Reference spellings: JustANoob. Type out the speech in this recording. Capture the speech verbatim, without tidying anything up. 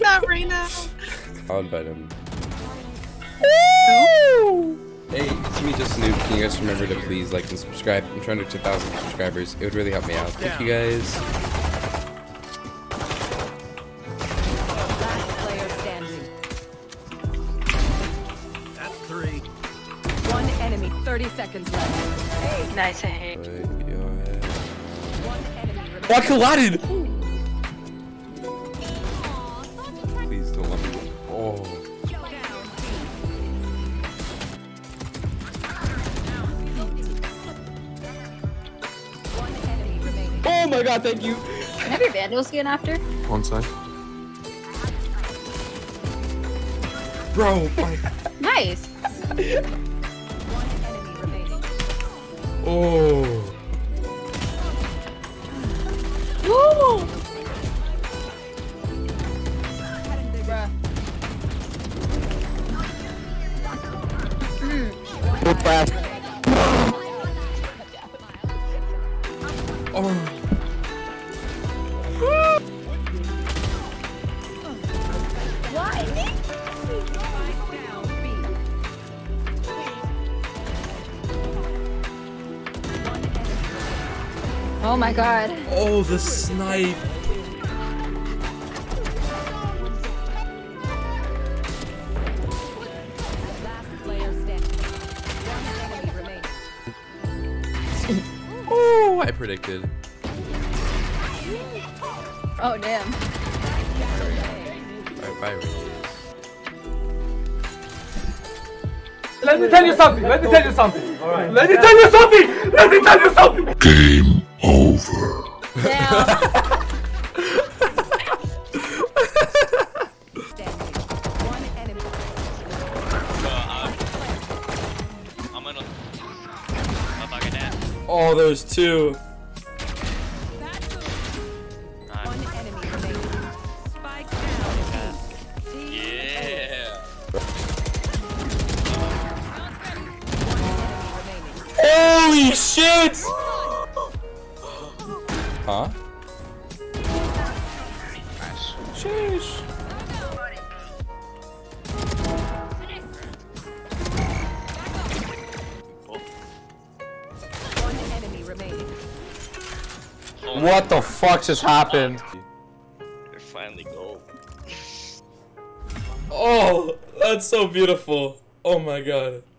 Not right now. I'll invite him. Ooh. Hey, it's me, JustANoob. Can you guys remember to please like and subscribe? I'm trying to two thousand subscribers. It would really help me out. Thank you guys. Last player standing. That's three. One enemy. thirty seconds left. Hey. Nice hit. One enemy. Oh, I collided. Please don't let me. Oh. Oh my god, thank you! Can I have your vandals again after? One sec. Bro, my... Nice! One enemy remaining. Oh! Woo! Go fast. Oh! Oh my god. Oh, the snipe. Oh, I predicted. Oh, damn. Alright, bye, Rangers. Let me tell you something. Let me tell you something. Alright. Let me tell you something. Let me tell you something. Game. Over. Damn. One enemy. I'm gonna. I'm fucking dead. Oh, there's two. One enemy remaining. Spike down. Yeah. Holy shit! Huh? Sheesh. One enemy remaining. What the fuck just happened? They're finally gold. Oh, that's so beautiful. Oh my god.